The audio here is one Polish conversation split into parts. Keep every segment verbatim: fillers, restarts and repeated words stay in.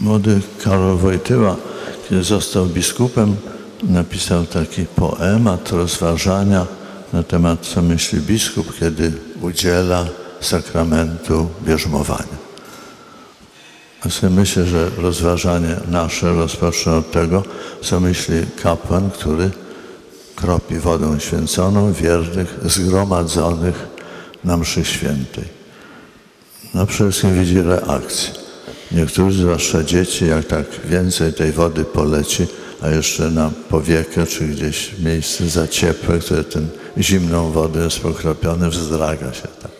młody Karol Wojtyła, kiedy został biskupem, napisał taki poemat rozważania na temat, co myśli biskup, kiedy udziela sakramentu bierzmowania. Ja sobie myślę, że rozważanie nasze rozpocznę od tego, co myśli kapłan, który kropi wodą święconą wiernych zgromadzonych na mszy świętej. No przede wszystkim widzi reakcję. Niektórzy, zwłaszcza dzieci, jak tak więcej tej wody poleci, a jeszcze na powiekę czy gdzieś miejsce za ciepłe, które ten zimną wodą jest pokropione, wzdraga się tak.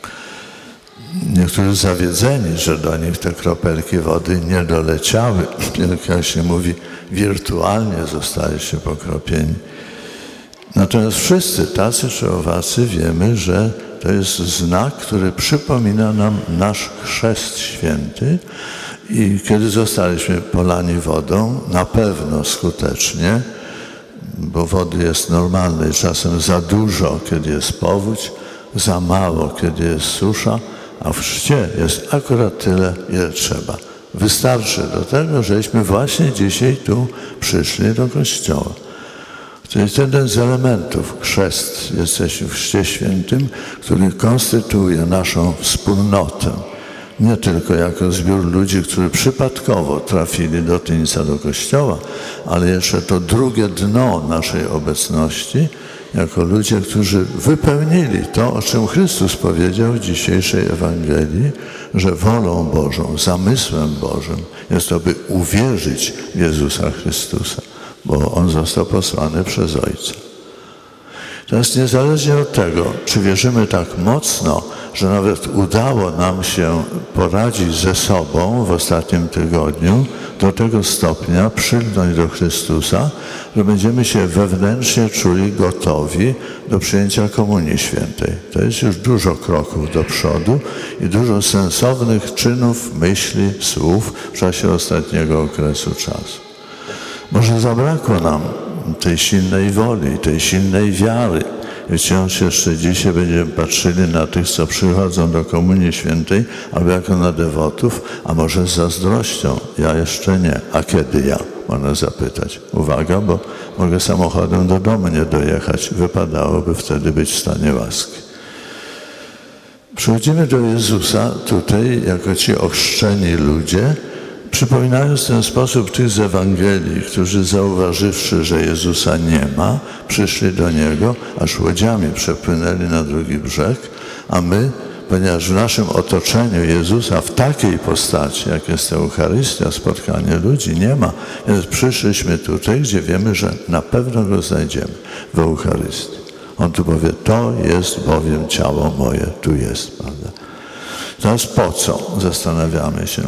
Niektórzy zawiedzeni, że do nich te kropelki wody nie doleciały. Jak się mówi, wirtualnie zostaje się pokropieni. Natomiast wszyscy, tacy czy owacy, wiemy, że to jest znak, który przypomina nam nasz chrzest święty i kiedy zostaliśmy polani wodą, na pewno skutecznie, bo wody jest normalnej, czasem za dużo, kiedy jest powódź, za mało, kiedy jest susza, a w chrzcie jest akurat tyle, ile trzeba. Wystarczy do tego, żeśmy właśnie dzisiaj tu przyszli do kościoła. To jest jeden z elementów, chrzest, jesteśmy w chrzcie świętym, który konstytuuje naszą wspólnotę. Nie tylko jako zbiór ludzi, którzy przypadkowo trafili do Tyńca, do kościoła, ale jeszcze to drugie dno naszej obecności, jako ludzie, którzy wypełnili to, o czym Chrystus powiedział w dzisiejszej Ewangelii, że wolą Bożą, zamysłem Bożym jest to, by uwierzyć w Jezusa Chrystusa, bo On został posłany przez Ojca. Teraz niezależnie od tego, czy wierzymy tak mocno, że nawet udało nam się poradzić ze sobą w ostatnim tygodniu, do tego stopnia przylgnąć do Chrystusa, że będziemy się wewnętrznie czuli gotowi do przyjęcia Komunii Świętej. To jest już dużo kroków do przodu i dużo sensownych czynów, myśli, słów w czasie ostatniego okresu czasu. Może zabrakło nam tej silnej woli, tej silnej wiary. I wciąż jeszcze dzisiaj będziemy patrzyli na tych, co przychodzą do Komunii Świętej, albo jako na dewotów, a może z zazdrością. Ja jeszcze nie. A kiedy ja? Można zapytać. Uwaga, bo mogę samochodem do domu nie dojechać. Wypadałoby wtedy być w stanie łaski. Przychodzimy do Jezusa tutaj, jako ci ochrzczeni ludzie, przypominając w ten sposób tych z Ewangelii, którzy zauważywszy, że Jezusa nie ma, przyszli do Niego, aż łodziami przepłynęli na drugi brzeg, a my, ponieważ w naszym otoczeniu Jezusa w takiej postaci, jak jest Eucharystia, spotkanie ludzi, nie ma, więc przyszliśmy tutaj, gdzie wiemy, że na pewno Go znajdziemy w Eucharystii. On tu powie, to jest bowiem ciało moje, tu jest, prawda? Teraz po co? Zastanawiamy się.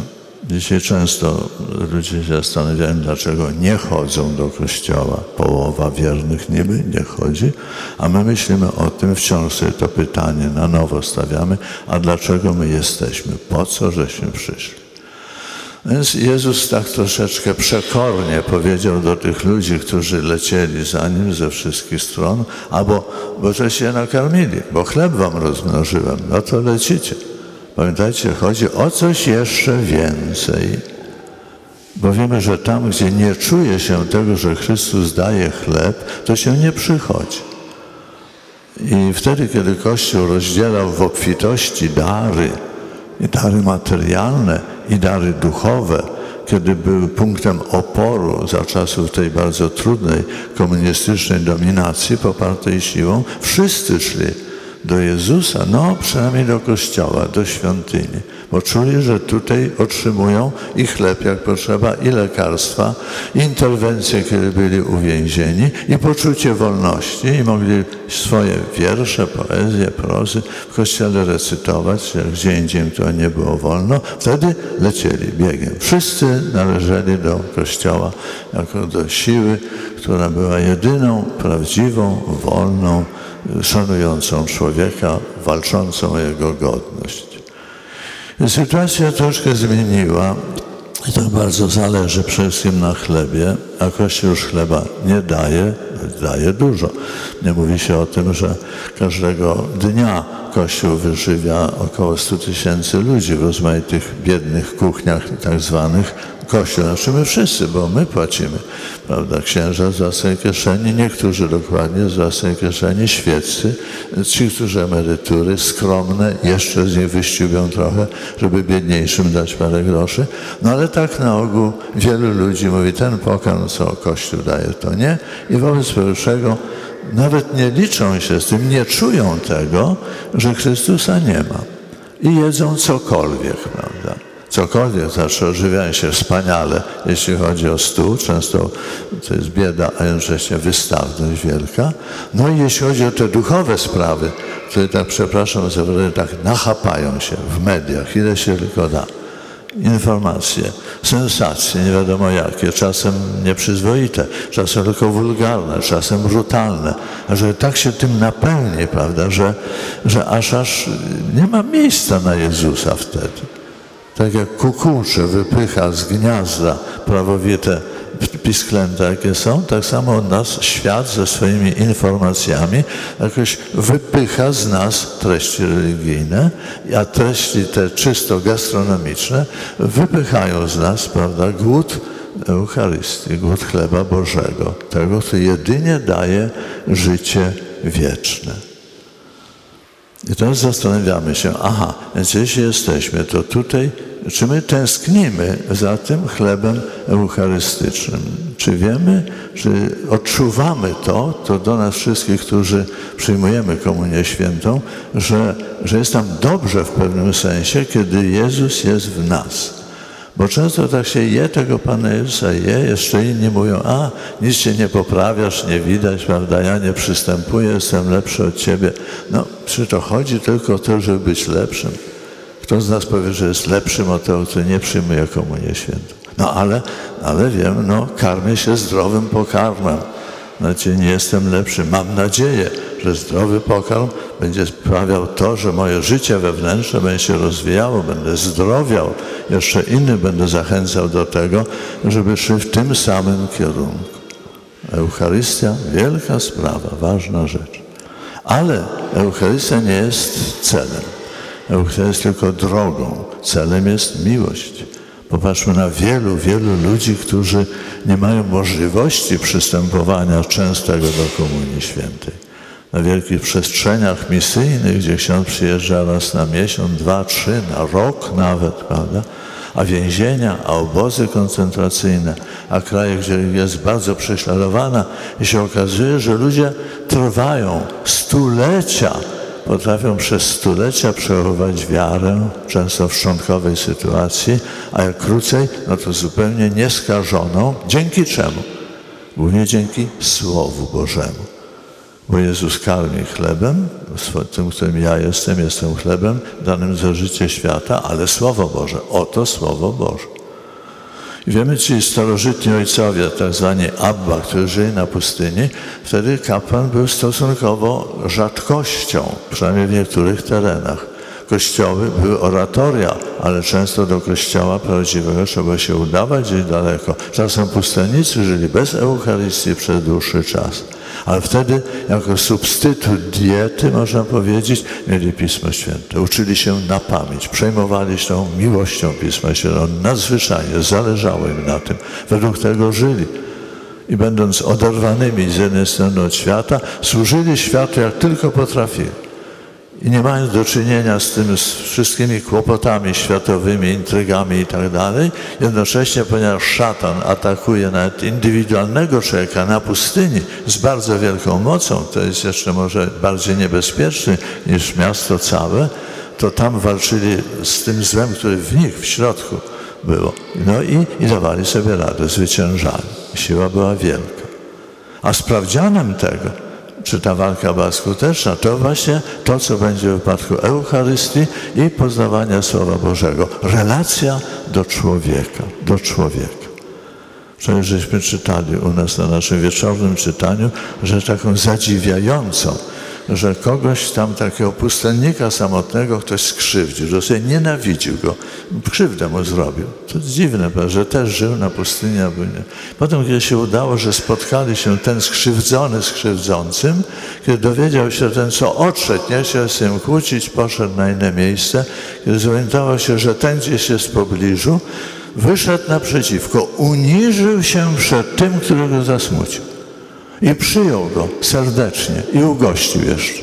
Dzisiaj często ludzie się zastanawiają, dlaczego nie chodzą do kościoła. Połowa wiernych niby nie chodzi, a my myślimy o tym, wciąż sobie to pytanie na nowo stawiamy, a dlaczego my jesteśmy, po co żeśmy przyszli. Więc Jezus tak troszeczkę przekornie powiedział do tych ludzi, którzy lecieli za Nim ze wszystkich stron, albo bo że się nakarmili, bo chleb wam rozmnożyłem, no to lecicie. Pamiętajcie, chodzi o coś jeszcze więcej, bo wiemy, że tam, gdzie nie czuje się tego, że Chrystus daje chleb, to się nie przychodzi. I wtedy, kiedy Kościół rozdzielał w obfitości dary, i dary materialne, i dary duchowe, kiedy był punktem oporu za czasów tej bardzo trudnej komunistycznej dominacji popartej siłą, wszyscy szli do Jezusa, no przynajmniej do kościoła, do świątyni, bo czuli, że tutaj otrzymują i chleb jak potrzeba, i lekarstwa, i interwencje, kiedy byli uwięzieni, i poczucie wolności, i mogli swoje wiersze, poezje, prozy w kościele recytować, jak gdzie indziej im to nie było wolno. Wtedy lecieli biegiem. Wszyscy należeli do kościoła jako do siły, która była jedyną, prawdziwą, wolną, szanującą człowieka, walczącą o jego godność. Sytuacja troszkę zmieniła i to bardzo zależy przede wszystkim na chlebie, a Kościół już chleba nie daje, daje dużo. Nie mówi się o tym, że każdego dnia Kościół wyżywia około stu tysięcy ludzi w rozmaitych biednych kuchniach tak zwanych, Kościół, znaczy my wszyscy, bo my płacimy, prawda? Księża z własnej kieszeni, niektórzy dokładnie z własnej kieszeni, świeccy, ci, którzy emerytury skromne, jeszcze z nich wyściubią trochę, żeby biedniejszym dać parę groszy. No ale tak na ogół wielu ludzi mówi, ten pokarm, co Kościół daje, to nie. I wobec powyższego nawet nie liczą się z tym, nie czują tego, że Chrystusa nie ma. I jedzą cokolwiek, prawda? Cokolwiek, znaczy ożywiają się wspaniale, jeśli chodzi o stół, często to jest bieda, a jednocześnie wystawność wielka. No i jeśli chodzi o te duchowe sprawy, które tak, przepraszam za wyrażenie, tak nachapają się w mediach, ile się tylko da. Informacje, sensacje, nie wiadomo jakie, czasem nieprzyzwoite, czasem tylko wulgarne, czasem brutalne, że tak się tym napełni, prawda, że, że aż aż nie ma miejsca na Jezusa wtedy. Tak jak kukułcze wypycha z gniazda prawowite pisklęta, jakie są, tak samo od nas świat ze swoimi informacjami jakoś wypycha z nas treści religijne, a treści te czysto gastronomiczne wypychają z nas, prawda, głód Eucharystii, głód chleba Bożego, tego, co jedynie daje życie wieczne. I teraz zastanawiamy się, aha, więc jeśli jesteśmy, to tutaj, czy my tęsknimy za tym chlebem eucharystycznym? Czy wiemy, czy odczuwamy to, to do nas wszystkich, którzy przyjmujemy Komunię Świętą, że, że jest nam dobrze w pewnym sensie, kiedy Jezus jest w nas. Bo często tak się je tego Pana Jezusa, je, jeszcze inni mówią, a nic się nie poprawiasz, nie widać, prawda, ja nie przystępuję, jestem lepszy od Ciebie. No, czy to chodzi tylko o to, żeby być lepszym? Kto z nas powie, że jest lepszym od tego, kto nie przyjmuje Komunię Świętą? No, ale, ale wiem, no, karmię się zdrowym pokarmem. Znaczy, nie jestem lepszy. Mam nadzieję, że zdrowy pokarm będzie sprawiał to, że moje życie wewnętrzne będzie się rozwijało, będę zdrowiał. Jeszcze inny będę zachęcał do tego, żeby szli w tym samym kierunku. Eucharystia, wielka sprawa, ważna rzecz. Ale Eucharystia nie jest celem. Eucharystia jest tylko drogą. Celem jest miłość. Popatrzmy na wielu, wielu ludzi, którzy nie mają możliwości przystępowania częstego do Komunii Świętej. Na wielkich przestrzeniach misyjnych, gdzie ksiądz przyjeżdża raz na miesiąc, dwa, trzy, na rok nawet, prawda? A więzienia, a obozy koncentracyjne, a kraje, gdzie jest bardzo prześladowana i się okazuje, że ludzie trwają stulecia, potrafią przez stulecia przechowywać wiarę, często w szczątkowej sytuacji, a jak krócej, no to zupełnie nieskażoną. Dzięki czemu? Głównie dzięki Słowu Bożemu. Bo Jezus karmi chlebem, tym, którym ja jestem, jestem chlebem danym za życie świata, ale Słowo Boże, oto Słowo Boże. I wiemy, ci starożytni ojcowie, tak zwani Abba, którzy żyli na pustyni, wtedy kapłan był stosunkowo rzadkością, przynajmniej w niektórych terenach. Kościoły były oratoria, ale często do kościoła prawdziwego trzeba się udawać gdzieś daleko. Czasem pustelnicy żyli bez Eucharystii przez dłuższy czas. Ale wtedy jako substytut diety, można powiedzieć, mieli Pismo Święte. Uczyli się na pamięć, przejmowali się tą miłością Pisma Świętego. Nadzwyczajnie zależało im na tym. Według tego żyli. I będąc oderwanymi z jednej strony od świata, służyli światu jak tylko potrafili. I nie mając do czynienia z tym, z wszystkimi kłopotami światowymi, intrygami i tak dalej, jednocześnie, ponieważ szatan atakuje nawet indywidualnego człowieka na pustyni z bardzo wielką mocą, to jest jeszcze może bardziej niebezpieczny niż miasto całe, to tam walczyli z tym złem, który w nich, w środku było. No i, i dawali sobie radę, zwyciężali. Siła była wielka. A sprawdzianem tego, czy ta walka była skuteczna, to właśnie to, co będzie w wypadku Eucharystii i poznawania Słowa Bożego. Relacja do człowieka, do człowieka. Przecież żeśmy czytali u nas na naszym wieczornym czytaniu, że taką zadziwiającą, że kogoś tam, takiego pustelnika samotnego, ktoś skrzywdził, że sobie nienawidził go, krzywdę mu zrobił. To dziwne, że też żył na pustyni, a był nie. Potem, kiedy się udało, że spotkali się ten skrzywdzony z krzywdzącym, kiedy dowiedział się ten, co odszedł, nie chciał z nim kłócić, poszedł na inne miejsce, kiedy zorientował się, że ten gdzieś jest w pobliżu, wyszedł naprzeciwko, uniżył się przed tym, który go zasmucił. I przyjął go serdecznie i ugościł jeszcze.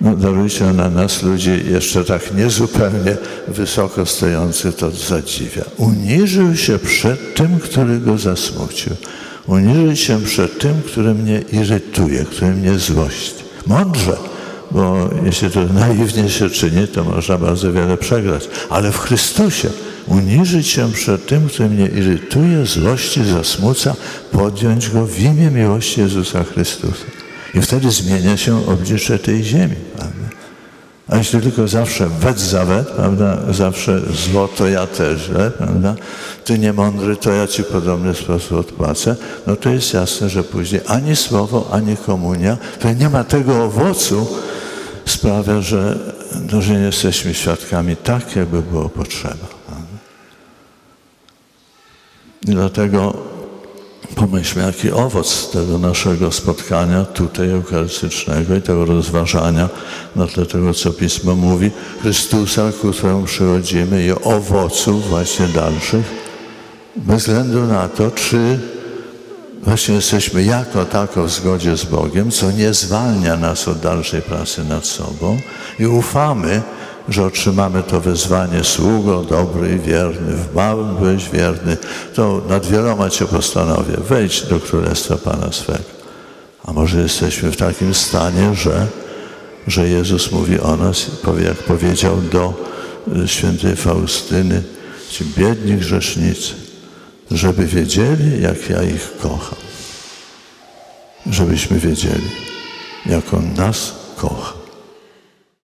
No, darujcie na nas ludzi jeszcze tak niezupełnie wysoko stojący, to zadziwia. Uniżył się przed tym, który go zasmucił. Uniżył się przed tym, który mnie irytuje, który mnie złości. Mądrze, bo jeśli to naiwnie się czyni, to można bardzo wiele przegrać. Ale w Chrystusie uniżyć się przed tym, który mnie irytuje, złości, zasmuca, podjąć go w imię miłości Jezusa Chrystusa. I wtedy zmienia się oblicze tej ziemi, prawda? A jeśli tylko zawsze wet za wet, prawda? Zawsze zło to ja też, prawda? Ty niemądry, to ja ci w podobny sposób odpłacę. No to jest jasne, że później ani słowo, ani komunia, to nie ma tego owocu, sprawia, że, no, że nie jesteśmy świadkami tak, jakby było potrzeba. Prawda? I dlatego pomyślmy, jaki owoc tego naszego spotkania tutaj eucharystycznego i tego rozważania na tle tego, co Pismo mówi, Chrystusa, ku któremu przychodzimy, i owoców właśnie dalszych, bez względu na to, czy właśnie jesteśmy jako tako w zgodzie z Bogiem, co nie zwalnia nas od dalszej pracy nad sobą, i ufamy, że otrzymamy to wezwanie: sługo dobry i wierny, w małym byłeś wierny, to nad wieloma cię postanowię, wejdź do Królestwa Pana swego. A może jesteśmy w takim stanie, że, że Jezus mówi o nas, jak powiedział do świętej Faustyny: ci biedni grzesznicy, żeby wiedzieli, jak ja ich kocham. Żebyśmy wiedzieli, jak On nas kocha.